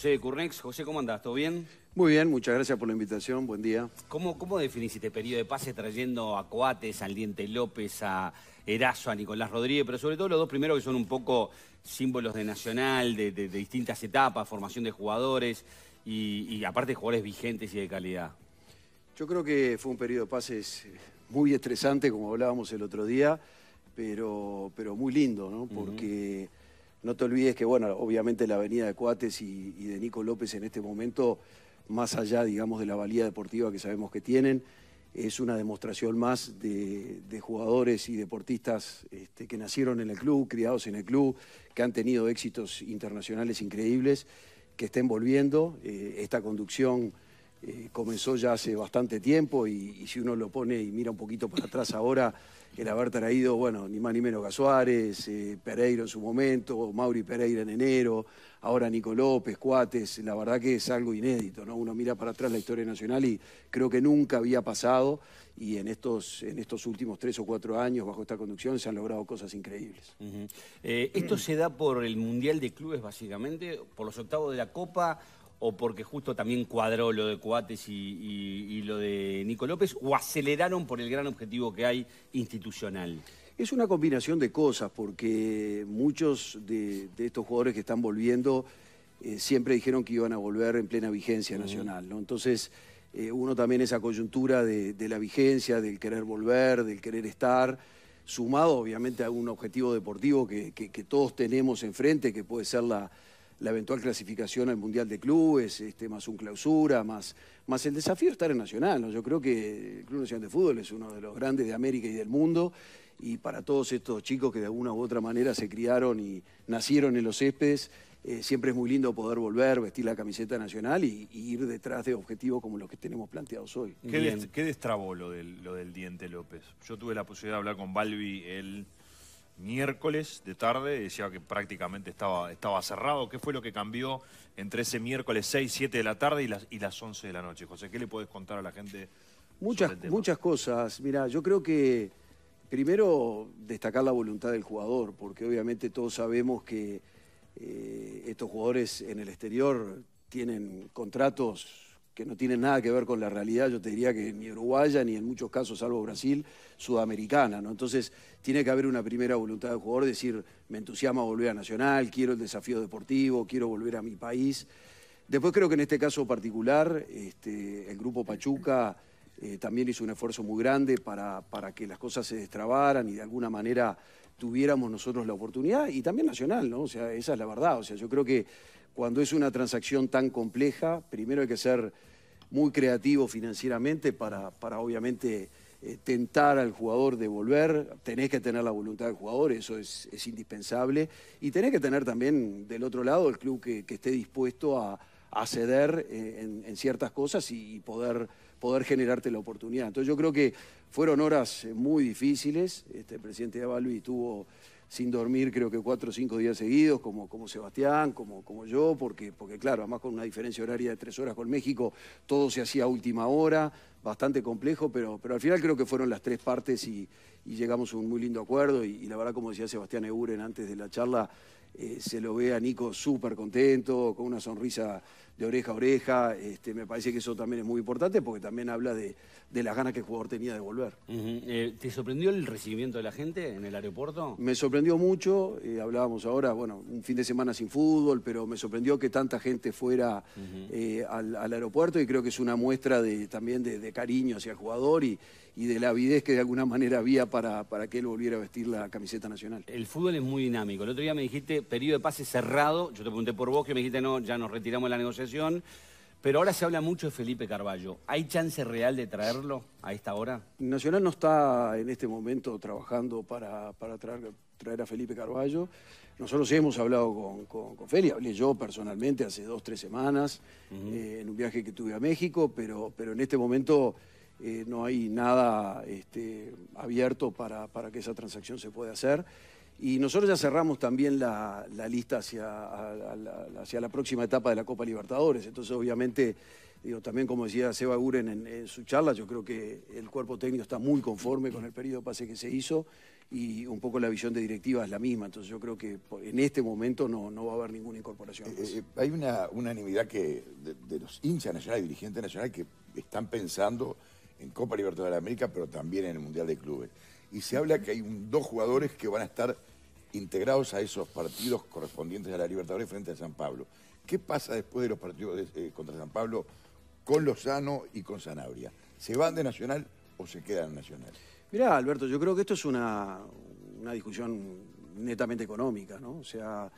José Decurnex. José, ¿cómo andás? ¿Todo bien? Muy bien, muchas gracias por la invitación. Buen día. ¿Cómo definís este periodo de pases trayendo a Coates, al Diente López, a Erazo, a Nicolás Rodríguez? Pero sobre todo los dos primeros que son un poco símbolos de Nacional, de distintas etapas, formación de jugadores y aparte jugadores vigentes y de calidad. Yo creo que fue un periodo de pases muy estresante, como hablábamos el otro día, pero muy lindo, ¿no? Porque... No te olvides que, bueno, obviamente la venida de Coates y de Nico López en este momento, más allá, digamos, de la valía deportiva que sabemos que tienen, es una demostración más de jugadores y deportistas que nacieron en el club, criados en el club, que han tenido éxitos internacionales increíbles, que estén volviendo. Esta conducción comenzó ya hace bastante tiempo y si uno lo pone y mira un poquito para atrás ahora... El haber traído, bueno, ni más ni menos que a Suárez, Pereiro en su momento, Mauri Pereira en enero, ahora Nico López, Coates, la verdad que es algo inédito, ¿no? Uno mira para atrás la historia nacional y creo que nunca había pasado y en estos últimos 3 o 4 años bajo esta conducción se han logrado cosas increíbles. ¿Esto se da por el Mundial de Clubes básicamente, por los octavos de la Copa o porque justo también cuadró lo de Coates y lo de Nico López, o aceleraron por el gran objetivo que hay institucional? Es una combinación de cosas, porque muchos de estos jugadores que están volviendo siempre dijeron que iban a volver en plena vigencia nacional, ¿no? Entonces, uno también esa coyuntura de la vigencia, del querer volver, del querer estar, sumado obviamente a un objetivo deportivo que todos tenemos enfrente, que puede ser la eventual clasificación al Mundial de Clubes, más un clausura, más el desafío de estar en Nacional, ¿no? Yo creo que el Club Nacional de Fútbol es uno de los grandes de América y del mundo, y para todos estos chicos que de alguna u otra manera se criaron y nacieron en los céspedes, siempre es muy lindo poder volver, vestir la camiseta nacional y ir detrás de objetivos como los que tenemos planteados hoy. ¿Qué destrabó lo del Diente López? Yo tuve la posibilidad de hablar con Balbi, él... miércoles de tarde, decía que prácticamente estaba cerrado. ¿Qué fue lo que cambió entre ese miércoles 6, 7 de la tarde y las 11 de la noche? José, ¿qué le podés contar a la gente? Muchas cosas. Mirá, yo creo que primero destacar la voluntad del jugador, porque obviamente todos sabemos que estos jugadores en el exterior tienen contratos que no tienen nada que ver con la realidad, yo te diría que ni uruguaya, ni en muchos casos, salvo Brasil, sudamericana, ¿no? Entonces, tiene que haber una primera voluntad del jugador, decir, me entusiasma volver a Nacional, quiero el desafío deportivo, quiero volver a mi país. Después creo que en este caso particular, el grupo Pachuca también hizo un esfuerzo muy grande para que las cosas se destrabaran y de alguna manera tuviéramos nosotros la oportunidad, y también Nacional, ¿no? O sea, esa es la verdad, o sea, yo creo que cuando es una transacción tan compleja, primero hay que ser muy creativo financieramente para obviamente tentar al jugador de volver. Tenés que tener la voluntad del jugador, eso es indispensable. Y tenés que tener también del otro lado el club que esté dispuesto a ceder en ciertas cosas y poder generarte la oportunidad. Entonces yo creo que fueron horas muy difíciles. El presidente Balbi tuvo... sin dormir creo que 4 o 5 días seguidos, como Sebastián, como yo, porque claro, además con una diferencia horaria de 3 horas con México, todo se hacía a última hora, bastante complejo, pero al final creo que fueron las 3 partes y llegamos a un muy lindo acuerdo y la verdad, como decía Sebastián Eguren antes de la charla, se lo ve a Nico súper contento, con una sonrisa de oreja a oreja. Me parece que eso también es muy importante porque también habla de las ganas que el jugador tenía de volver. ¿Te sorprendió el recibimiento de la gente en el aeropuerto? Me sorprendió mucho, hablábamos ahora, bueno, un fin de semana sin fútbol, pero me sorprendió que tanta gente fuera al aeropuerto y creo que es una muestra también de cariño hacia el jugador y de la avidez que de alguna manera había para que él volviera a vestir la camiseta nacional. El fútbol es muy dinámico. El otro día me dijiste, periodo de pase cerrado, yo te pregunté por vos, que me dijiste, no, ya nos retiramos de la negociación, pero ahora se habla mucho de Felipe Carballo. ¿Hay chance real de traerlo a esta hora? Nacional no está en este momento trabajando para traer a Felipe Carballo. Nosotros hemos hablado con Feli, hablé yo personalmente hace 2 o 3 semanas, en un viaje que tuve a México, pero en este momento... no hay nada abierto para que esa transacción se pueda hacer. Y nosotros ya cerramos también la lista hacia la próxima etapa de la Copa Libertadores. Entonces, obviamente, digo, también como decía Seba Guren en su charla, yo creo que el cuerpo técnico está muy conforme con el periodo de pase que se hizo y un poco la visión de directiva es la misma, entonces yo creo que en este momento no va a haber ninguna incorporación. Hay una unanimidad que de los hinchas nacionales, dirigentes nacionales, que están pensando en Copa Libertadores de América, pero también en el Mundial de Clubes. Y se habla que hay dos jugadores que van a estar integrados a esos partidos correspondientes a la Libertadores frente a San Pablo. ¿Qué pasa después de los partidos contra San Pablo con Lozano y con Sanabria? ¿Se van de Nacional o se quedan en Nacional? Mirá, Alberto, yo creo que esto es una discusión netamente económica, ¿no? O sea,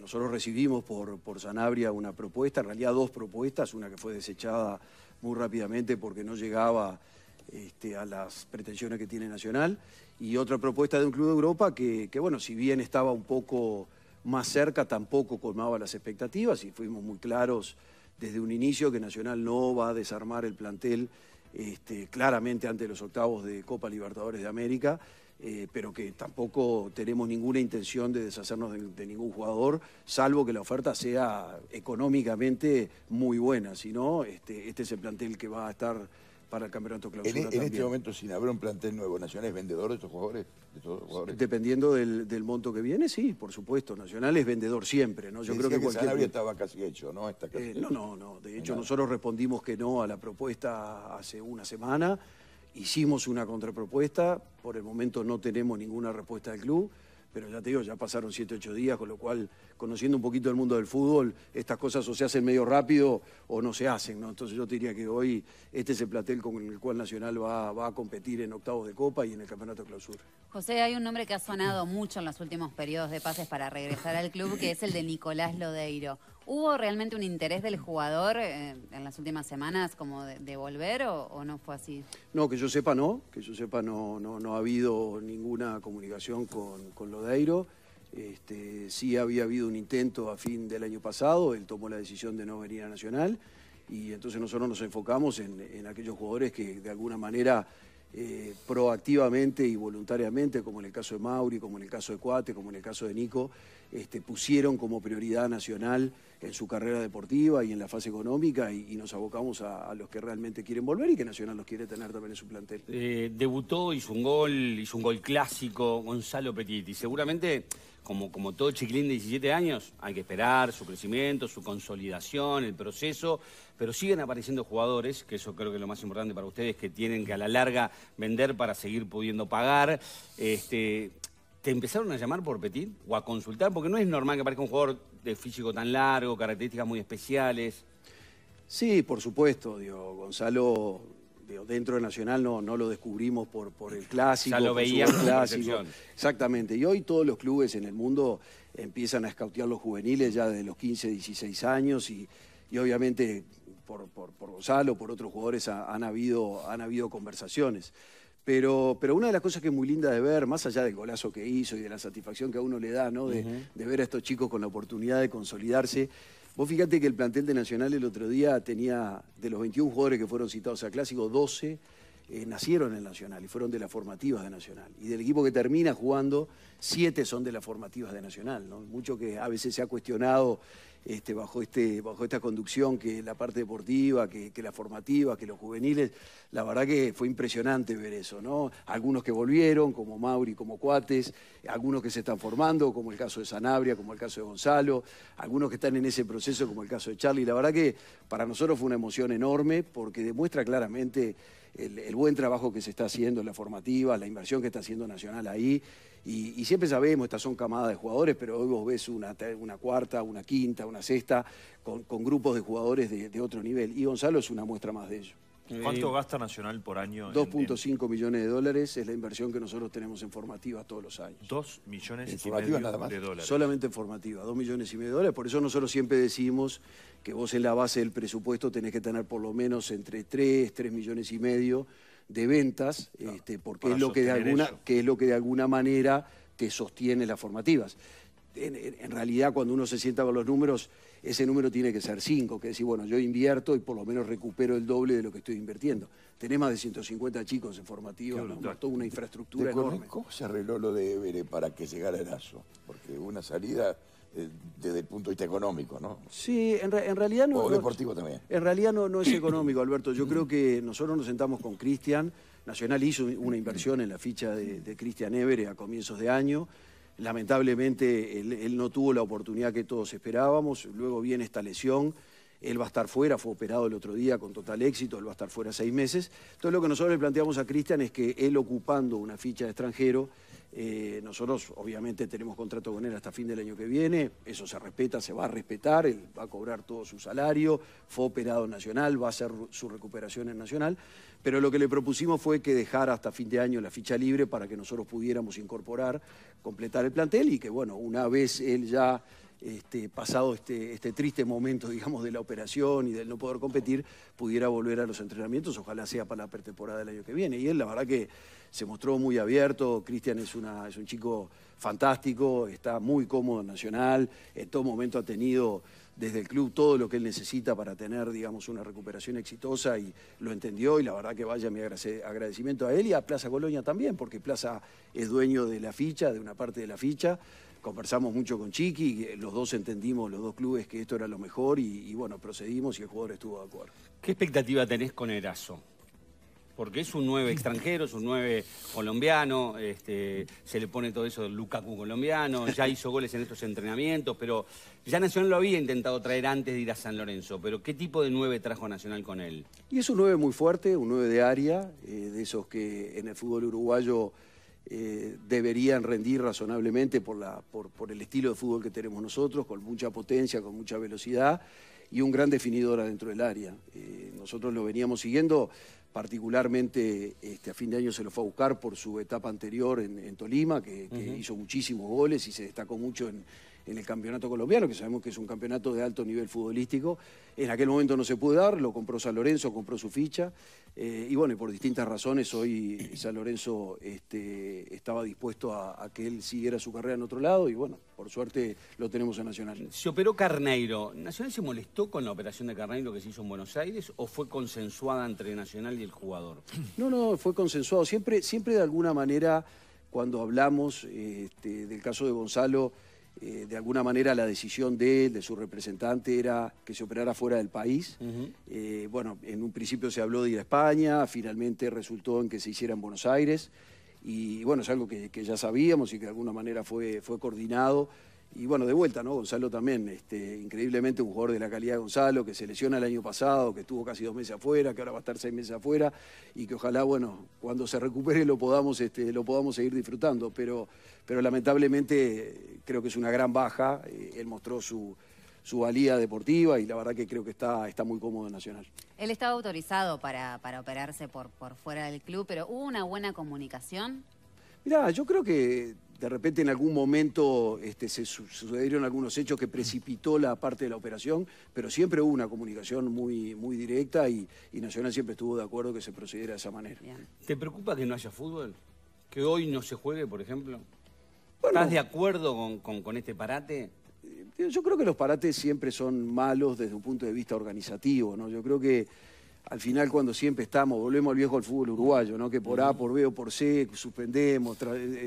nosotros recibimos por Sanabria una propuesta, en realidad dos propuestas, una que fue desechada muy rápidamente porque no llegaba a las pretensiones que tiene Nacional, y otra propuesta de un club de Europa que bueno, si bien estaba un poco más cerca, tampoco colmaba las expectativas, y fuimos muy claros desde un inicio que Nacional no va a desarmar el plantel claramente ante los octavos de Copa Libertadores de América, pero que tampoco tenemos ninguna intención de deshacernos de ningún jugador, salvo que la oferta sea económicamente muy buena. Si no, este es el plantel que va a estar para el campeonato clausura también. En este momento, sin haber un plantel nuevo, ¿Nacional es vendedor de estos jugadores? Dependiendo del monto que viene, sí, por supuesto. Nacional es vendedor siempre, ¿no? Yo creo que Sanabria estaba casi hecho, ¿no? Está casi hecho. No. De hecho, nosotros respondimos que no a la propuesta hace una semana. Hicimos una contrapropuesta. Por el momento no tenemos ninguna respuesta del club. Pero ya te digo, ya pasaron 7 u 8 días, con lo cual, conociendo un poquito el mundo del fútbol, estas cosas o se hacen medio rápido o no se hacen, ¿no? Entonces yo te diría que hoy este es el plantel con el cual Nacional va a competir en octavos de Copa y en el Campeonato de Clausura. José, hay un nombre que ha sonado mucho en los últimos periodos de pases para regresar al club, que es el de Nicolás Lodeiro. ¿Hubo realmente un interés del jugador en las últimas semanas como de volver o no fue así? No, que yo sepa no, no ha habido ninguna comunicación con Lodeiro. Sí había habido un intento a fin del año pasado, él tomó la decisión de no venir a Nacional y entonces nosotros nos enfocamos en aquellos jugadores que de alguna manera proactivamente y voluntariamente, como en el caso de Mauri, como en el caso de Coates, como en el caso de Nico, pusieron como prioridad Nacional en su carrera deportiva y en la fase económica y nos abocamos a los que realmente quieren volver y que Nacional los quiere tener también en su plantel. Debutó, hizo un gol clásico Gonzalo Petit y seguramente, como todo chiquilín de 17 años, hay que esperar su crecimiento, su consolidación, el proceso, pero siguen apareciendo jugadores, que eso creo que es lo más importante para ustedes, que tienen que a la larga vender para seguir pudiendo pagar. ¿Te empezaron a llamar por Petit o a consultar? Porque no es normal que aparezca un jugador de físico tan largo, características muy especiales. Sí, por supuesto, Gonzalo, dentro de Nacional no lo descubrimos por el clásico. Ya lo veíamos en la selección. Exactamente, y hoy todos los clubes en el mundo empiezan a escautear los juveniles ya desde los 15, 16 años y obviamente por Gonzalo, por otros jugadores han habido conversaciones. Pero una de las cosas que es muy linda de ver, más allá del golazo que hizo y de la satisfacción que a uno le da, ¿no? de ver a estos chicos con la oportunidad de consolidarse. Vos fíjate que el plantel de Nacional el otro día tenía, de los 21 jugadores que fueron citados a Clásico, 12 nacieron en Nacional y fueron de las formativas de Nacional. Y del equipo que termina jugando, 7 son de las formativas de Nacional, ¿no? Mucho que a veces se ha cuestionado bajo esta conducción, que la parte deportiva, que la formativa, que los juveniles, la verdad que fue impresionante ver eso, ¿no? Algunos que volvieron, como Mauri, como Coates, algunos que se están formando, como el caso de Sanabria, como el caso de Gonzalo, algunos que están en ese proceso, como el caso de Charlie. La verdad que para nosotros fue una emoción enorme porque demuestra claramente el buen trabajo que se está haciendo en la formativa, la inversión que está haciendo Nacional ahí. Y siempre sabemos, estas son camadas de jugadores, pero hoy vos ves una cuarta, una quinta, una sexta, con grupos de jugadores de otro nivel. Y Gonzalo es una muestra más de ello. ¿Cuánto gasta Nacional por año? 2.5 millones de dólares es la inversión que nosotros tenemos en formativas todos los años. ¿2 millones y medio de dólares? Solamente en formativa, 2 millones y medio de dólares. Por eso nosotros siempre decimos que vos en la base del presupuesto tenés que tener por lo menos entre 3 millones y medio de ventas, claro, porque es lo que de alguna manera te sostiene las formativas. En realidad, cuando uno se sienta con los números, ese número tiene que ser 5, que decir, bueno, yo invierto y por lo menos recupero el doble de lo que estoy invirtiendo. Tenés más de 150 chicos en formativa, toda una infraestructura enorme. ¿Cómo se arregló lo de Évere para que llegara Erazo? Porque una salida desde el punto de vista económico, ¿no? Sí, en realidad no. O deportivo también. En realidad no es económico, Alberto. Yo creo que nosotros nos sentamos con Cristian Nacional hizo una inversión en la ficha de Cristian Évere a comienzos de año. Lamentablemente él no tuvo la oportunidad que todos esperábamos, luego viene esta lesión, él va a estar fuera, fue operado el otro día con total éxito, él va a estar fuera 6 meses. Entonces lo que nosotros le planteamos a Cristian es que él ocupando una ficha de extranjero, nosotros obviamente tenemos contrato con él hasta fin del año que viene, eso se respeta, se va a respetar, él va a cobrar todo su salario, fue operado en Nacional, va a hacer su recuperación en Nacional, pero lo que le propusimos fue que dejara hasta fin de año la ficha libre para que nosotros pudiéramos incorporar, completar el plantel y que bueno, una vez él ya pasado este triste momento, digamos, de la operación y del no poder competir, pudiera volver a los entrenamientos, ojalá sea para la pretemporada del año que viene. Y él, la verdad que se mostró muy abierto, Cristian es un chico fantástico, está muy cómodo en Nacional, en todo momento ha tenido desde el club todo lo que él necesita para tener, digamos, una recuperación exitosa y lo entendió y la verdad que vaya mi agradecimiento a él y a Plaza Colonia también, porque Plaza es dueño de la ficha, de una parte de la ficha. Conversamos mucho con Chiqui, los dos entendimos, los dos clubes, que esto era lo mejor y bueno, procedimos y el jugador estuvo de acuerdo. ¿Qué expectativa tenés con Erazo? Porque es un 9 extranjero, es un 9 colombiano, se le pone todo eso del Lukaku colombiano, ya hizo goles en estos entrenamientos, pero ya Nacional lo había intentado traer antes de ir a San Lorenzo, pero ¿qué tipo de 9 trajo Nacional con él? Y es un 9 muy fuerte, un 9 de área, de esos que en el fútbol uruguayo deberían rendir razonablemente por el estilo de fútbol que tenemos nosotros, con mucha potencia, con mucha velocidad y un gran definidor adentro del área. Nosotros lo veníamos siguiendo, particularmente a fin de año se lo fue a buscar por su etapa anterior en Tolima, que hizo muchísimos goles y se destacó mucho en el campeonato colombiano, que sabemos que es un campeonato de alto nivel futbolístico. En aquel momento no se pudo dar, lo compró San Lorenzo, compró su ficha, y bueno, por distintas razones hoy San Lorenzo estaba dispuesto a que él siguiera su carrera en otro lado, y bueno, por suerte lo tenemos en Nacional. Se operó Carneiro. ¿Nacional se molestó con la operación de Carneiro que se hizo en Buenos Aires, o fue consensuada entre Nacional y el jugador? No, fue consensuado. Siempre de alguna manera, cuando hablamos del caso de Gonzalo, de alguna manera la decisión de él, de su representante, era que se operara fuera del país. Bueno, en un principio se habló de ir a España, finalmente resultó en que se hiciera en Buenos Aires. Y bueno, es algo que ya sabíamos y que de alguna manera fue coordinado. Y bueno, de vuelta, ¿no? Gonzalo también, increíblemente un jugador de la calidad de Gonzalo, que se lesiona el año pasado, que estuvo casi 2 meses afuera, que ahora va a estar 6 meses afuera, y que ojalá, bueno, cuando se recupere lo podamos seguir disfrutando. Pero lamentablemente creo que es una gran baja. Él mostró su valía deportiva y la verdad que creo que está muy cómodo en Nacional. Él estaba autorizado para operarse por fuera del club, pero ¿hubo una buena comunicación? Mirá, yo creo que de repente en algún momento se sucedieron algunos hechos que precipitó la parte de la operación, pero siempre hubo una comunicación muy, muy directa y Nacional siempre estuvo de acuerdo que se procediera de esa manera. Bien. ¿Te preocupa que no haya fútbol? ¿Que hoy no se juegue, por ejemplo? Bueno, ¿estás de acuerdo con este parate? Yo creo que los parates siempre son malos desde un punto de vista organizativo, ¿no? Yo creo que al final, cuando siempre estamos, volvemos al viejo al fútbol uruguayo, ¿no? Que por A, por B o por C suspendemos.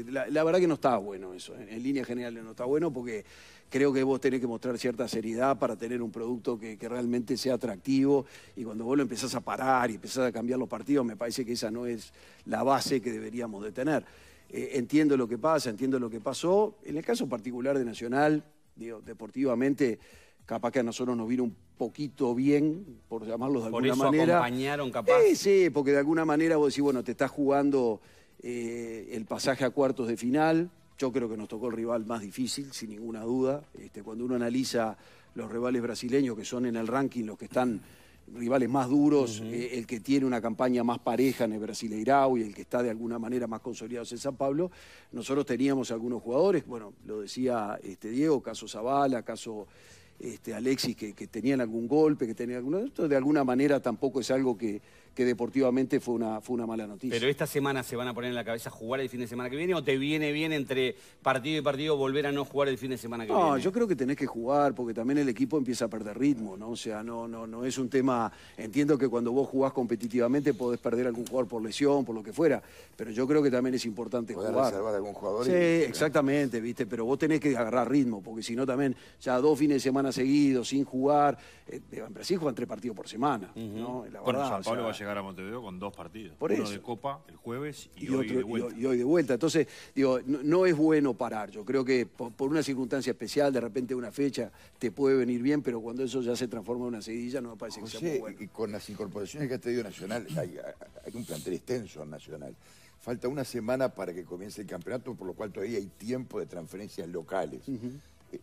La verdad que no está bueno eso. En líneas generales no está bueno porque creo que vos tenés que mostrar cierta seriedad para tener un producto que realmente sea atractivo. Y cuando vos lo empezás a parar y empezás a cambiar los partidos, me parece que esa no es la base que deberíamos de tener. Entiendo lo que pasa, entiendo lo que pasó. En el caso particular de Nacional, digo, deportivamente, capaz que a nosotros nos vino un poquito bien, por llamarlos de alguna manera. Por eso acompañaron, capaz. Sí, porque de alguna manera vos decís, bueno, te estás jugando el pasaje a cuartos de final. Yo creo que nos tocó el rival más difícil, sin ninguna duda. Cuando uno analiza los rivales brasileños, que son en el ranking los que están rivales más duros, el que tiene una campaña más pareja en el Brasileirao y el que está de alguna manera más consolidado en San Pablo, nosotros teníamos algunos jugadores, bueno, lo decía Diego, caso Zavala, caso Alexis, que tenían algún golpe, que tenían alguna. Esto de alguna manera tampoco es algo que deportivamente fue una mala noticia. ¿Pero esta semana se van a poner en la cabeza jugar el fin de semana que viene o te viene bien entre partido y partido volver a no jugar el fin de semana que viene? No, yo creo que tenés que jugar porque también el equipo empieza a perder ritmo, ¿no? O sea, no es un tema. Entiendo que cuando vos jugás competitivamente podés perder algún jugador por lesión, por lo que fuera, pero yo creo que también es importante poder jugar. Reservar a algún jugador. Sí, exactamente, ¿viste? Pero vos tenés que agarrar ritmo porque si no también ya 2 fines de semana seguidos sin jugar. En Brasil juegan 3 partidos por semana, ¿no? La verdad, llegar a Montevideo con dos partidos. Por eso. Uno de Copa el jueves y hoy de vuelta. Entonces, digo, no es bueno parar. Yo creo que por una circunstancia especial, de repente una fecha, te puede venir bien, pero cuando eso ya se transforma en una seguidilla, no me parece que sea muy bueno. Y con las incorporaciones que ha tenido Nacional, hay un plantel extenso en Nacional. Falta una semana para que comience el campeonato, por lo cual todavía hay tiempo de transferencias locales.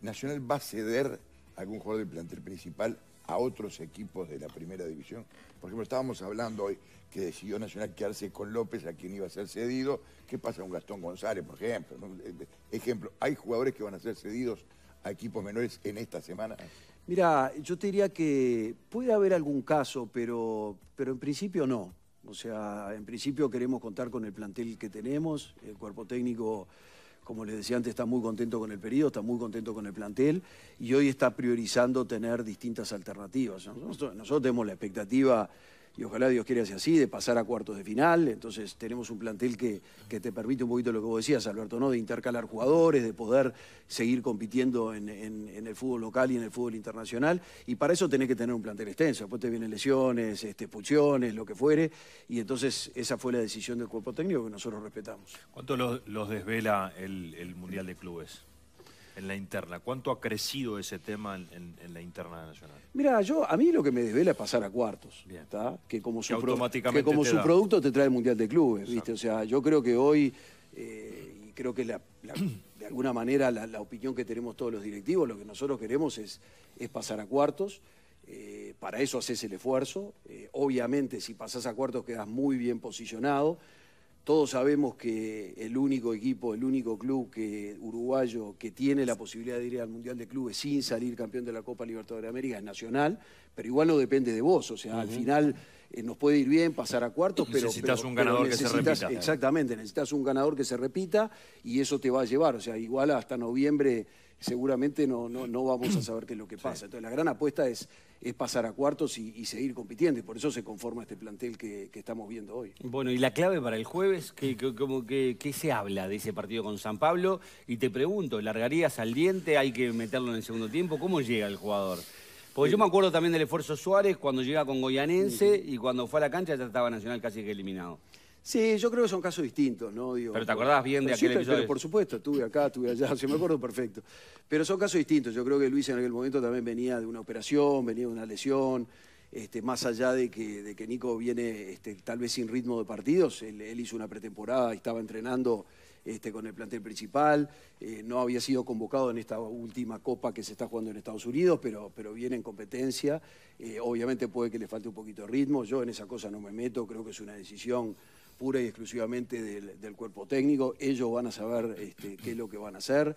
¿Nacional va a ceder a algún jugador del plantel principal a otros equipos de la primera división? Por ejemplo, estábamos hablando hoy que decidió Nacional quedarse con López, a quien iba a ser cedido. ¿Qué pasa con Gastón González, por ejemplo? ¿Hay jugadores que van a ser cedidos a equipos menores en esta semana? Mira, yo te diría que puede haber algún caso, pero en principio no. O sea, en principio queremos contar con el plantel que tenemos. El cuerpo técnico, como les decía antes, está muy contento con el periodo, está muy contento con el plantel y hoy está priorizando tener distintas alternativas. Nosotros tenemos la expectativa, y ojalá Dios quiera sea así, de pasar a cuartos de final. Entonces tenemos un plantel que te permite un poquito lo que vos decías, Alberto, ¿no? De intercalar jugadores, de poder seguir compitiendo en el fútbol local y en el fútbol internacional. Y para eso tenés que tener un plantel extenso. Después te vienen lesiones, expulsiones, lo que fuere. Y entonces esa fue la decisión del cuerpo técnico que nosotros respetamos. ¿Cuánto los desvela el Mundial de Clubes? En la interna, ¿cuánto ha crecido ese tema en la interna nacional? Mira, a mí lo que me desvela es pasar a cuartos. Bien. Que como su producto te trae el Mundial de Clubes, ¿viste? O sea, yo creo que hoy, y creo que de alguna manera la opinión que tenemos todos los directivos, lo que nosotros queremos es pasar a cuartos. Para eso haces el esfuerzo. Obviamente, si pasás a cuartos quedás muy bien posicionado. Todos sabemos que el único equipo, el único club uruguayo que tiene la posibilidad de ir al Mundial de Clubes sin salir campeón de la Copa Libertadores de América es Nacional, pero igual no depende de vos. O sea, al final nos puede ir bien pasar a cuartos, pero necesitas un ganador que se repita. Exactamente, necesitas un ganador que se repita y eso te va a llevar. O sea, igual hasta noviembre seguramente no vamos a saber qué es lo que pasa. Sí. Entonces la gran apuesta es pasar a cuartos y seguir compitiendo. Y por eso se conforma este plantel que estamos viendo hoy. Bueno, y la clave para el jueves, ¿qué se habla de ese partido con San Pablo? Y te pregunto, ¿largarías al Diente? ¿Hay que meterlo en el segundo tiempo? ¿Cómo llega el jugador? Porque yo me acuerdo también del esfuerzo Suárez cuando llega con Goyanense y cuando fue a la cancha ya estaba Nacional casi que eliminado. Sí, yo creo que son casos distintos, ¿no? Digo, pero te acordás bien de aquel episodio. Pero por supuesto, estuve acá, estuve allá, me acuerdo perfecto. Pero son casos distintos. Yo creo que Luis en aquel momento también venía de una operación, venía de una lesión. Más allá de que Nico viene tal vez sin ritmo de partidos, él hizo una pretemporada y estaba entrenando con el plantel principal. No había sido convocado en esta última Copa que se está jugando en Estados Unidos, pero viene en competencia. Obviamente puede que le falte un poquito de ritmo. Yo en esa cosa no me meto, creo que es una decisión pura y exclusivamente del cuerpo técnico. Ellos van a saber qué es lo que van a hacer,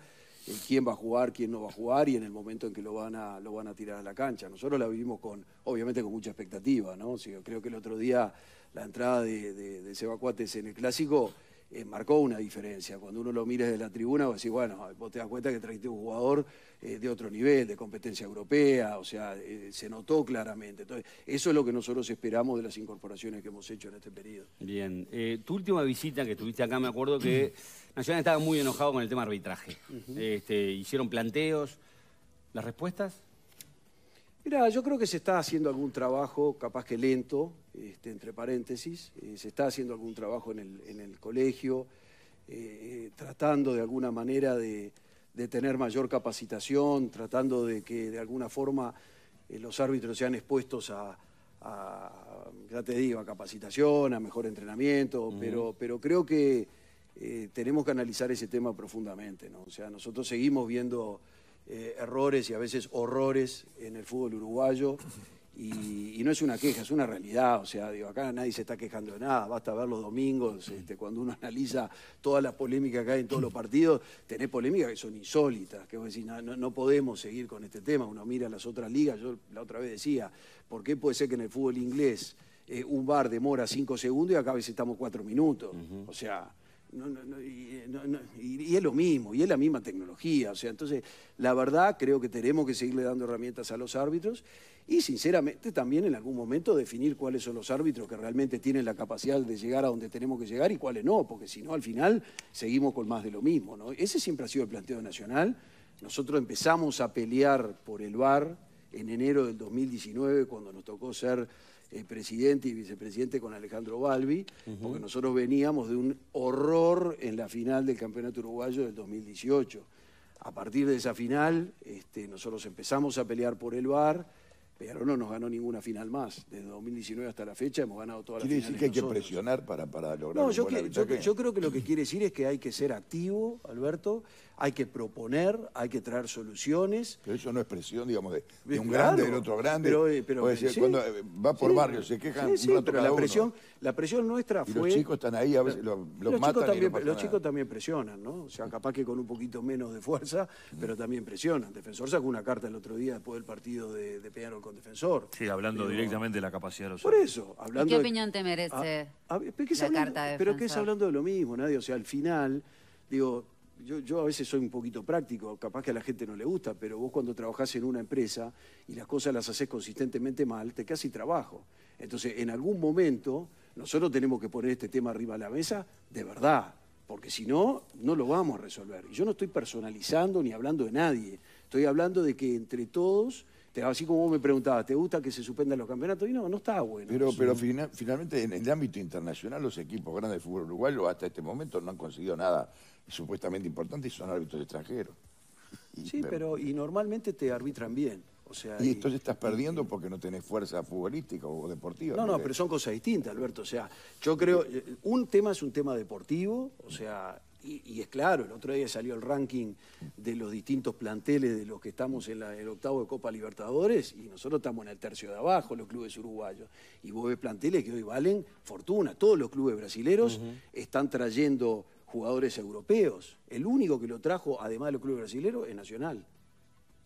quién va a jugar, quién no va a jugar y en el momento en que lo van a tirar a la cancha. Nosotros la vivimos obviamente con mucha expectativa, ¿no? Sí, creo que el otro día la entrada de Seba Coates en el Clásico marcó una diferencia. Cuando uno lo mira desde la tribuna, vos decís, bueno, vos te das cuenta que trajiste un jugador de otro nivel, de competencia europea, o sea, se notó claramente. Entonces, eso es lo que nosotros esperamos de las incorporaciones que hemos hecho en este periodo. Bien. Tu última visita que estuviste acá, me acuerdo que Nacional estaba muy enojado con el tema arbitraje. Hicieron planteos. ¿Las respuestas? Mira, yo creo que se está haciendo algún trabajo, capaz que lento, entre paréntesis, se está haciendo algún trabajo en el colegio, tratando de alguna manera de tener mayor capacitación, tratando de que de alguna forma los árbitros sean expuestos a capacitación, a mejor entrenamiento, pero creo que tenemos que analizar ese tema profundamente, ¿no? O sea, nosotros seguimos viendo errores y a veces horrores en el fútbol uruguayo y no es una queja, es una realidad. O sea, digo, acá nadie se está quejando de nada, basta ver los domingos, cuando uno analiza todas las polémicas que hay en todos los partidos, tenés polémicas que son insólitas, que vos decís, no podemos seguir con este tema. Uno mira las otras ligas. Yo la otra vez decía, ¿por qué puede ser que en el fútbol inglés un VAR demora 5 segundos y acá a veces estamos 4 minutos? O sea, y es lo mismo, y es la misma tecnología. O sea, entonces, la verdad, creo que tenemos que seguirle dando herramientas a los árbitros y, sinceramente, también en algún momento definir cuáles son los árbitros que realmente tienen la capacidad de llegar a donde tenemos que llegar y cuáles no, porque si no, al final, seguimos con más de lo mismo, ¿no? Ese siempre ha sido el planteo nacional. Nosotros empezamos a pelear por el VAR en enero del 2019, cuando nos tocó ser presidente y vicepresidente con Alejandro Balbi, porque nosotros veníamos de un horror en la final del Campeonato Uruguayo del 2018. A partir de esa final, nosotros empezamos a pelear por el VAR, pero no nos ganó ninguna final más. Desde 2019 hasta la fecha hemos ganado todas las finales. ¿Quiere decir que hay que presionar para lograr un buen arbitraje? Yo creo que lo que quiere decir es que hay que ser activo, Alberto, hay que proponer, hay que traer soluciones. Pero eso no es presión, digamos, de un grande, del otro grande. Pero decir, sí, cuando va por barrio, se quejan un rato pero cada la presión nuestra fue... Y los chicos están ahí, a veces los matan chicos también, y no pasa nada. Los chicos también presionan, ¿no? O sea, capaz que con un poquito menos de fuerza, pero también presionan. Defensor sacó una carta el otro día después del partido de Peñarol con Defensor. Sí, hablando directamente de la capacidad de los... Por eso, hablando... ¿Qué opinión te merece la carta de Defensor? Pero que es hablando de lo mismo, nadie. O sea, al final, digo, yo a veces soy un poquito práctico, capaz que a la gente no le gusta, pero vos cuando trabajás en una empresa y las cosas las hacés consistentemente mal, te quedás sin trabajo. Entonces, en algún momento, nosotros tenemos que poner este tema arriba de la mesa de verdad, porque si no, no lo vamos a resolver. Y yo no estoy personalizando ni hablando de nadie. Estoy hablando de que entre todos... Así como vos me preguntabas, ¿te gusta que se suspendan los campeonatos? Y no, no está bueno. Pero finalmente en el ámbito internacional los equipos grandes de fútbol uruguayo hasta este momento no han conseguido nada supuestamente importante y son árbitros extranjeros. Sí, pero y normalmente te arbitran bien. O sea, y entonces estás perdiendo porque no tenés fuerza futbolística o deportiva. No, pero son cosas distintas, Alberto. O sea, yo creo, un tema es un tema deportivo, o sea... Y es claro, el otro día salió el ranking de los distintos planteles de los que estamos en el octavo de Copa Libertadores y nosotros estamos en el tercio de abajo, los clubes uruguayos. Y vos ves planteles que hoy valen fortuna. Todos los clubes brasileros están trayendo jugadores europeos. El único que lo trajo, además de los clubes brasileros, es Nacional.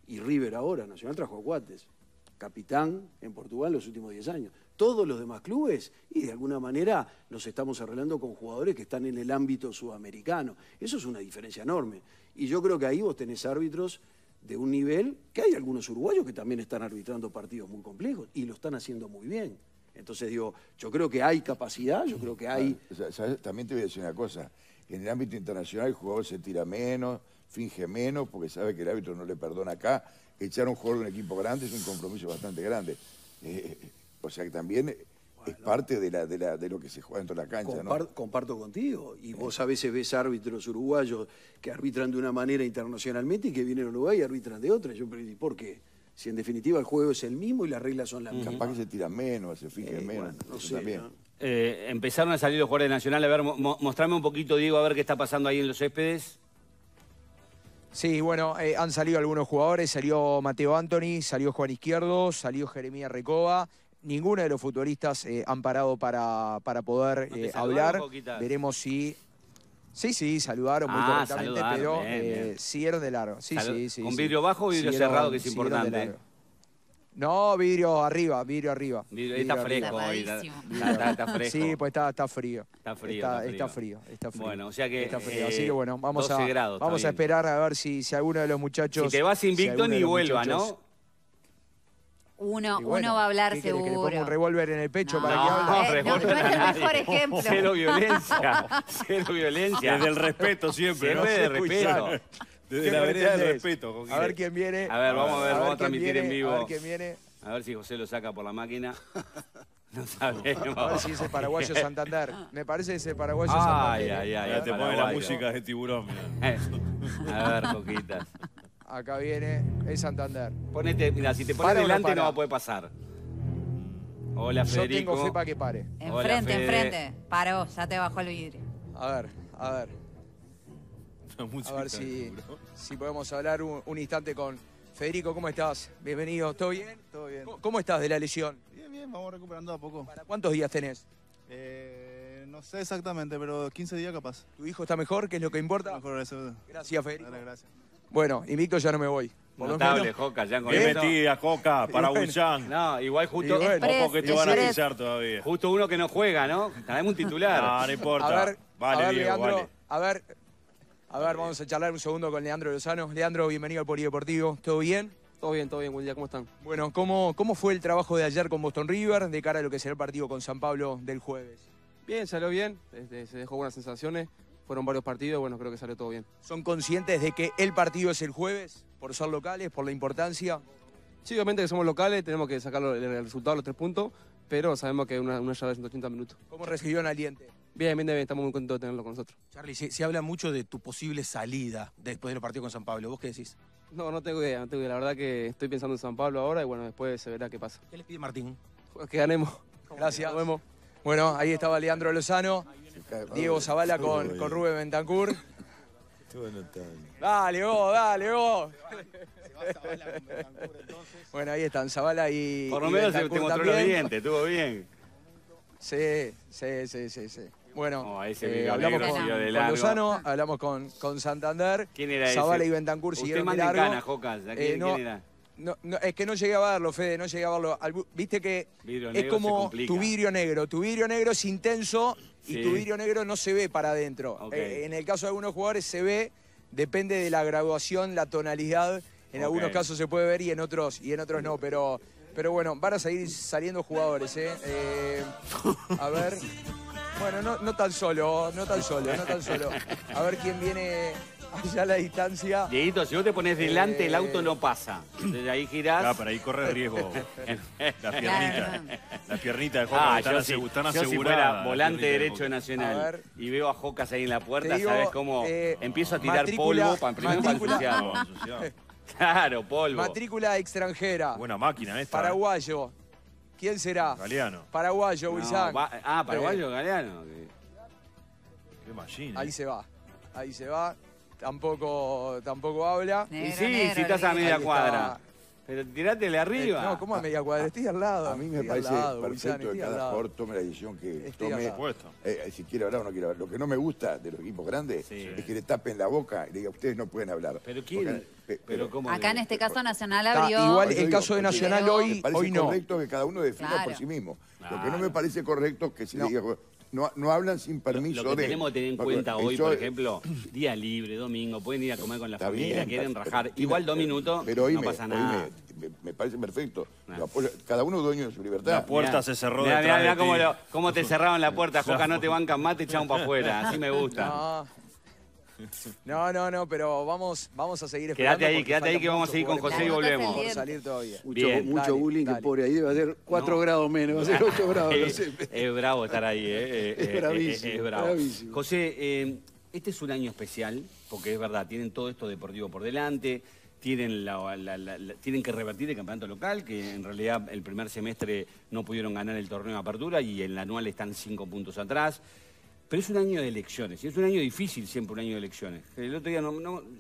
Y River ahora, Nacional trajo a Coates, capitán en Portugal los últimos 10 años. Todos los demás clubes, y de alguna manera nos estamos arreglando con jugadores que están en el ámbito sudamericano. Eso es una diferencia enorme. Y yo creo que ahí vos tenés árbitros de un nivel, que hay algunos uruguayos que también están arbitrando partidos muy complejos, y lo están haciendo muy bien. Entonces digo, yo creo que hay capacidad, yo creo que hay... ¿Sabes? También te voy a decir una cosa, en el ámbito internacional el jugador se tira menos, finge menos, porque sabe que el árbitro no le perdona acá. Echar a un jugador de un equipo grande es un compromiso bastante grande. O sea que también es parte de lo que se juega dentro de la cancha, ¿no? Comparto contigo. Y vos a veces ves árbitros uruguayos que arbitran de una manera internacionalmente y que vienen a Uruguay y arbitran de otra. Yo pregunté, ¿por qué? Si en definitiva el juego es el mismo y las reglas son las mismas. Capaz que se tiran menos, se fijan menos. Bueno, no sé, también. ¿No? Empezaron a salir los jugadores de Nacional. A ver, mostrame un poquito, Diego, a ver qué está pasando ahí en los céspedes. Sí, bueno, han salido algunos jugadores. Salió Mateo Anthony, salió Juan Izquierdo, salió Jeremías Recoba. Ninguno de los futbolistas han parado para poder hablar. Veremos si... Sí, saludaron muy correctamente, pero siguieron de largo. Sí. ¿Con vidrio bajo o vidrio cerrado, que es importante? No, vidrio arriba, vidrio arriba. Está fresco hoy. Está fresco. Sí, pues está frío. Está frío. Bueno, o sea que... Está frío, así que bueno, vamos a esperar a ver si alguno de los muchachos... Si te vas invicto ni vuelva, ¿no? Uno va a hablar seguro. ¿Que le ponga un revólver en el pecho para que hable? No es el mejor ejemplo. Cero violencia. Desde el respeto siempre. Desde el respeto. Desde la vereda del respeto. A ver quién viene. A ver, vamos a transmitir en vivo. A ver quién viene. A ver si José lo saca por la máquina. No sabemos. A ver si es el paraguayo Santander. Me parece que es el paraguayo Santander. Ya te pone la música de tiburón. A ver, Coquitas. Acá viene el Santander. Ponete, mira, si te pones delante no va a poder pasar. Hola, Federico. Yo tengo fe para que pare. Enfrente. Paró, ya te bajó el vidrio. A ver. A ver si podemos hablar un instante con Federico. ¿Cómo estás? Bienvenido. ¿Todo bien? Todo bien. ¿Cómo estás de la lesión? Bien. Vamos recuperando a poco. ¿Para cuántos días tenés? No sé exactamente, pero 15 días capaz. ¿Tu hijo está mejor? ¿Qué es lo que importa? Mejor, eso. Gracias, Federico. Dale, gracias. Bueno, invicto ya no me voy. Notable, Joca. Ya con metida, Joca, para Bullán. No, igual justo... Ojo que te van a pisar todavía. Justo uno que no juega, ¿no? Tenemos un titular. No importa. Vale, Diego, vale. A ver, vamos a charlar un segundo con Leandro Lozano. Leandro, bienvenido al Polideportivo. ¿Todo bien? Todo bien. Buen día, ¿cómo están? Bueno, ¿cómo fue el trabajo de ayer con Boston River de cara a lo que será el partido con San Pablo del jueves? Bien, salió bien. Se dejó buenas sensaciones. Fueron varios partidos, bueno, creo que salió todo bien. ¿Son conscientes de que el partido es el jueves, por ser locales, por la importancia? Sí, obviamente que somos locales, tenemos que sacar el resultado, los 3 puntos, pero sabemos que es una llave de 180 minutos. ¿Cómo recibió al Diente? Bien, bien, bien, estamos muy contentos de tenerlo con nosotros. Charlie, se habla mucho de tu posible salida después del partido con San Pablo. ¿Vos qué decís? No, no tengo idea, no tengo idea. La verdad que estoy pensando en San Pablo ahora y bueno, después se verá qué pasa. ¿Qué les pide Martín? Que ganemos. Gracias. Nos vemos. Bueno, ahí estaba Leandro Lozano, Diego Zavala con Rubén Bentancur. Dale vos, dale vos. Se va Zavala con Bentancur entonces. Bueno, ahí están Zavala y por lo menos Bentancur se te mostró los dientes, estuvo bien. Sí. Bueno, no, hablamos con Lozano, hablamos con Santander. ¿Quién era Zavala ese? Y Bentancur siguieron de largo. Cana, Jocas. ¿Quién era? No, es que no llegué a verlo, Fede, no llegué a verlo. Viste que es como tu vidrio negro. Tu vidrio negro es intenso y sí, tu vidrio negro no se ve para adentro. Okay. En el caso de algunos jugadores se ve, depende de la graduación, la tonalidad. En okay, algunos casos se puede ver y en otros no. Pero bueno, van a seguir saliendo jugadores, ¿eh? A ver... Bueno, no tan solo. A ver quién viene allá a la distancia. Dieguito, si vos te pones delante, el auto no pasa. Entonces ahí girás. Ah, para ahí corre riesgo. Las piernitas de Jocas están aseguradas. Si fuera volante derecho de Nacional y veo a Jocas ahí en la puerta, digo, ¿sabes cómo? Empiezo a tirar polvo para ensuciarlo. Claro, polvo. Matrícula extranjera. Buena máquina esta. Paraguayo. ¿Quién será? Galeano. Paraguayo, Wilson. No, paraguayo, Galeano. Qué machina. Ahí se va. Tampoco habla. Y sí, negro, si estás a media cuadra. Pero tirátele arriba. No, ¿cómo a media cuadra? Estoy al lado. A mí me parece perfecto que cada jugador tome la decisión que tome. Por supuesto. Si quiere hablar o no quiere hablar. Lo que no me gusta de los equipos grandes es que le tapen la boca y le digan, ustedes no pueden hablar. ¿Pero quién? Pero acá en este caso Nacional abrió... Igual el caso de Nacional hoy no. Me parece correcto que cada uno defina por sí mismo. Claro. Lo que no me parece correcto es que se le diga... No hablan sin permiso. Lo que tenemos que tener en cuenta hoy, por ejemplo, día libre, domingo, pueden ir a comer con la familia, bien, quieren rajar. Igual 2 minutos, pero hoy no pasa nada. Me parece perfecto. Cada uno dueño de su libertad. La puerta se cerró detrás de ti. Mirá cómo te cerraron la puerta, Jocas, no te bancan más, te echaron para afuera. Así me gusta. No, pero vamos a seguir esperando. Quédate ahí que vamos a seguir con José y volvemos. Vamos a salir todavía. Mucho bullying, que pobre ahí debe hacer 4 grados menos, va a ser 8 grados. Es bravo estar ahí, es bravísimo. Es bravo. Bravísimo. José, este es un año especial, porque es verdad, tienen todo esto deportivo por delante, tienen que revertir el campeonato local, que en realidad el primer semestre no pudieron ganar el torneo de apertura y en la anual están 5 puntos atrás. Pero es un año de elecciones, y es un año difícil siempre un año de elecciones. El otro día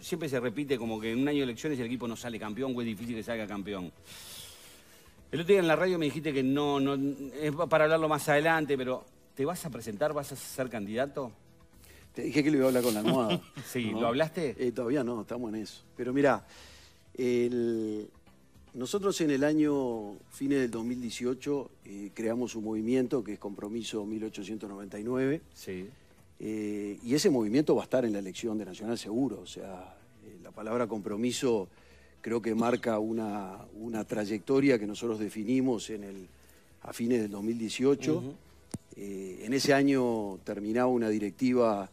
siempre se repite como que en un año de elecciones el equipo no sale campeón o es difícil que salga campeón. El otro día en la radio me dijiste que no es para hablarlo más adelante, pero ¿te vas a presentar? ¿Vas a ser candidato? Te dije que lo iba a hablar con la almohada. Sí, ¿no? ¿Lo hablaste? Todavía no, estamos en eso. Pero mirá, nosotros en el año fines del 2018 creamos un movimiento que es Compromiso 1899. Sí. Y ese movimiento va a estar en la elección de Nacional seguro. O sea, la palabra compromiso creo que marca una trayectoria que nosotros definimos a fines del 2018. Uh-huh. En ese año terminaba una directiva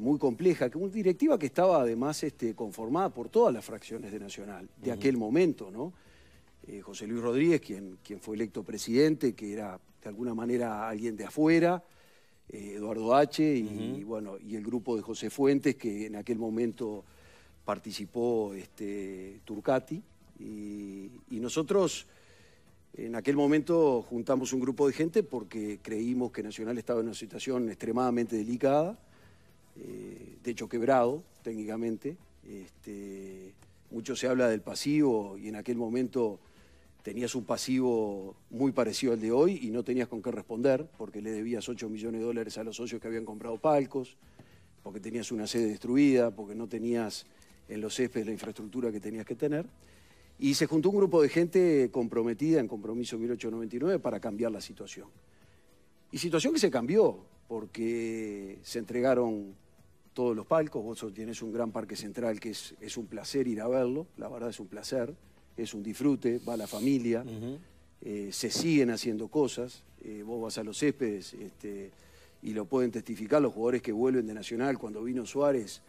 muy compleja, una directiva que estaba además conformada por todas las fracciones de Nacional, de aquel momento, ¿no? José Luis Rodríguez, quien fue electo presidente, que era de alguna manera alguien de afuera, Eduardo H. y el grupo de José Fuentes, que en aquel momento participó Turcati, y nosotros... En aquel momento juntamos un grupo de gente porque creímos que Nacional estaba en una situación extremadamente delicada, de hecho quebrado técnicamente. Mucho se habla del pasivo y en aquel momento tenías un pasivo muy parecido al de hoy y no tenías con qué responder porque le debías $8 millones a los socios que habían comprado palcos, porque tenías una sede destruida, porque no tenías en los céspedes la infraestructura que tenías que tener. Y se juntó un grupo de gente comprometida en Compromiso 1899 para cambiar la situación. Y situación que se cambió, porque se entregaron todos los palcos. Vos tenés un gran parque central que es un placer ir a verlo. La verdad es un placer, es un disfrute, va la familia. Se siguen haciendo cosas. Vos vas a los céspedes y lo pueden testificar los jugadores que vuelven de Nacional. Cuando vino Suárez...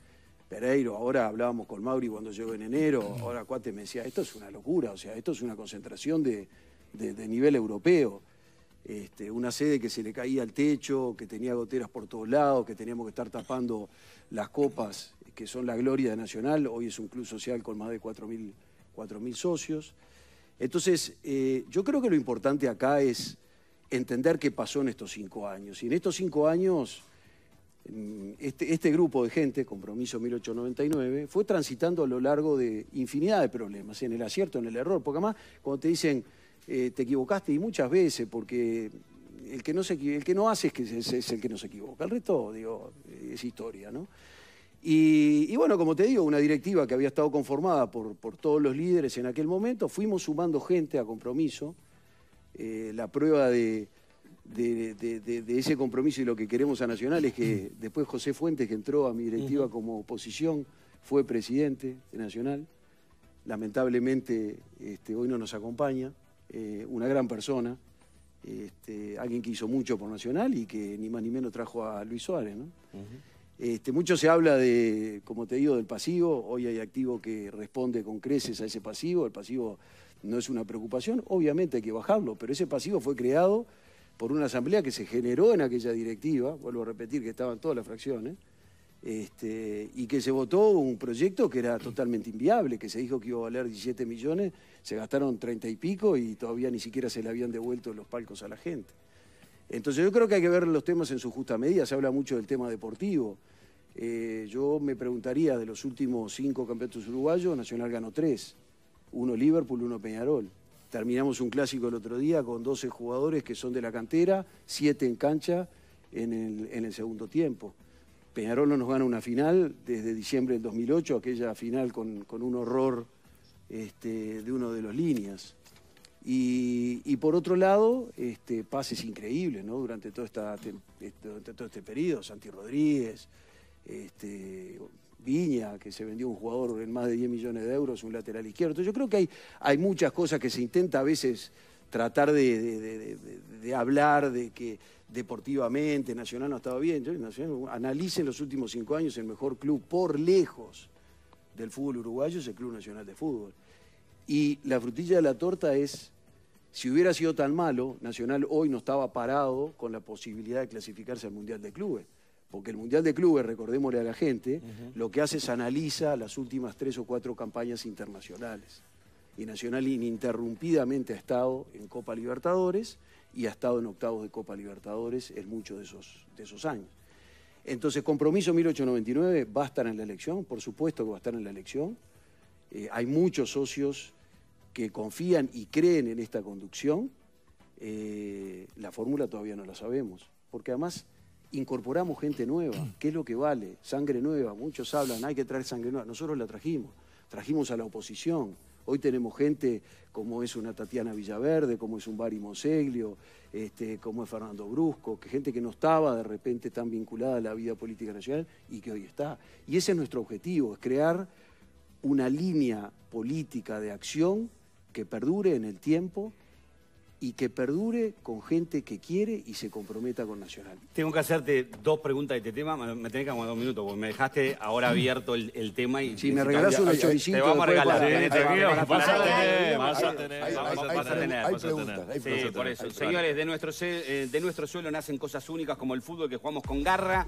Pereiro, ahora hablábamos con Mauri cuando llegó en enero, ahora Coates me decía, esto es una locura, o sea, esto es una concentración de nivel europeo. Una sede que se le caía al techo, que tenía goteras por todos lados, que teníamos que estar tapando las copas, que son la gloria de Nacional, hoy es un club social con más de 4.000 socios. Entonces, yo creo que lo importante acá es entender qué pasó en estos 5 años. Y en estos 5 años... Este grupo de gente, Compromiso 1899, fue transitando a lo largo de infinidad de problemas, en el acierto, en el error, porque además cuando te dicen te equivocaste, y muchas veces, porque el que no hace es el que no se equivoca, el resto, digo, es historia, ¿no? Y bueno, como te digo, una directiva que había estado conformada por todos los líderes en aquel momento, fuimos sumando gente a Compromiso, la prueba de ese compromiso y lo que queremos a Nacional es que después José Fuentes, que entró a mi directiva como oposición, fue presidente de Nacional. Lamentablemente hoy no nos acompaña, una gran persona, alguien que hizo mucho por Nacional y que ni más ni menos trajo a Luis Suárez, ¿no? Mucho se habla de, como te digo, del pasivo. Hoy hay activo que responde con creces a ese pasivo. El pasivo no es una preocupación, obviamente hay que bajarlo, pero ese pasivo fue creado por una asamblea que se generó en aquella directiva, vuelvo a repetir que estaban todas las fracciones, y que se votó un proyecto que era totalmente inviable, que se dijo que iba a valer 17 millones, se gastaron 30 y pico y todavía ni siquiera se le habían devuelto los palcos a la gente. Entonces yo creo que hay que ver los temas en su justa medida, se habla mucho del tema deportivo. Yo me preguntaría, de los últimos 5 campeonatos uruguayos, Nacional ganó 3, uno Liverpool, uno Peñarol. Terminamos un clásico el otro día con 12 jugadores que son de la cantera, 7 en cancha en el segundo tiempo. Peñarol no nos gana una final desde diciembre del 2008, aquella final con un horror de uno de los líneas. Y por otro lado, pases increíbles, ¿no? Durante todo este periodo, Santi Rodríguez, Viña, que se vendió un jugador en más de 10 millones de euros, un lateral izquierdo. Yo creo que hay muchas cosas que se intenta a veces tratar de hablar, de que deportivamente Nacional no estaba bien. Analicen los últimos 5 años, el mejor club por lejos del fútbol uruguayo es el Club Nacional de Fútbol. Y la frutilla de la torta es, si hubiera sido tan malo, Nacional hoy no estaba parado con la posibilidad de clasificarse al Mundial de Clubes. Porque el Mundial de Clubes, recordémosle a la gente, lo que hace es analiza las últimas 3 o 4 campañas internacionales. Y Nacional ininterrumpidamente ha estado en Copa Libertadores y ha estado en octavos de Copa Libertadores en muchos de esos años. Entonces, Compromiso 1899 va a estar en la elección, por supuesto que va a estar en la elección. Hay muchos socios que confían y creen en esta conducción. La fórmula todavía no la sabemos, porque además incorporamos gente nueva, ¿qué es lo que vale? Sangre nueva, muchos hablan, hay que traer sangre nueva, nosotros la trajimos a la oposición, hoy tenemos gente como es una Tatiana Villaverde, como es un Bari Monseglio, como es Fernando Brusco, que gente que no estaba de repente tan vinculada a la vida política nacional y que hoy está. Y ese es nuestro objetivo, es crear una línea política de acción que perdure en el tiempo y que perdure con gente que quiere y se comprometa con Nacional. Tengo que hacerte 2 preguntas de este tema. Me tenés que aguantar 2 minutos, porque me dejaste ahora abierto el tema. Y si me regalás unos choricitos... Te vamos a regalar. Vas a tener. Sí, por eso. Señores, de nuestro suelo nacen cosas únicas como el fútbol que jugamos con garra.